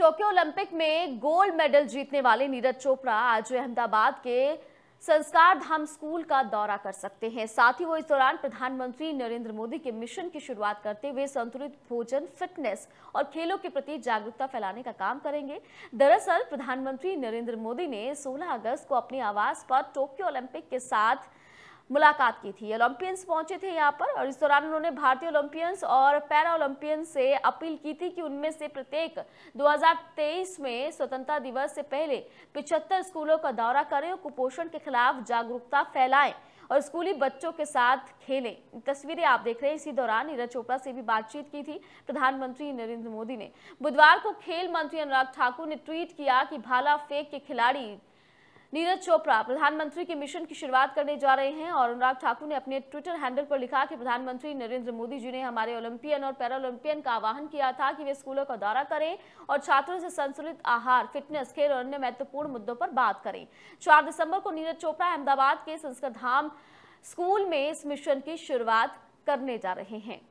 Tokyo Olympic में gold medal जीतने वाले नीरज चोपड़ा आज अहमदाबाद के संस्कार धाम स्कूल का दौरा कर सकते हैं। साथ ही वो इस दौरान प्रधानमंत्री नरेंद्र मोदी के मिशन की शुरुआत करते हुए संतुलित भोजन, फिटनेस और खेलों के प्रति जागरूकता फैलाने का काम करेंगे। दरअसल प्रधानमंत्री नरेंद्र मोदी ने 16 अगस्त को अपने आवास पर टोक्यो ओलंपिक के साथ मुलाकात की थी। ओलंपियंस पहुंचे थे यहाँ पर और इस दौरान उन्होंने भारतीय ओलंपियंस और पैरा ओलंपियंस से अपील की थी कि उनमें से प्रत्येक 2023 में स्वतंत्रता दिवस से पहले 75 स्कूलों का दौरा करें और कुपोषण के खिलाफ जागरूकता फैलाएं और स्कूली बच्चों के साथ खेलें। तस्वीरें आप देख रहे हैं। इसी दौरान नीरज चोपड़ा से भी बातचीत की थी प्रधानमंत्री नरेंद्र मोदी ने। बुधवार को खेल मंत्री अनुराग ठाकुर ने ट्वीट किया कि भाला फेंक के खिलाड़ी नीरज चोपड़ा प्रधानमंत्री के मिशन की शुरुआत करने जा रहे हैं। और अनुराग ठाकुर ने अपने ट्विटर हैंडल पर लिखा कि प्रधानमंत्री नरेंद्र मोदी जी ने हमारे ओलंपियन और पैरालंपियन का आह्वान किया था कि वे स्कूलों का दौरा करें और छात्रों से संतुलित आहार, फिटनेस, खेल और अन्य महत्वपूर्ण मुद्दों पर बात करें। 4 दिसंबर को नीरज चोपड़ा अहमदाबाद के संस्कार धाम स्कूल में इस मिशन की शुरुआत करने जा रहे हैं।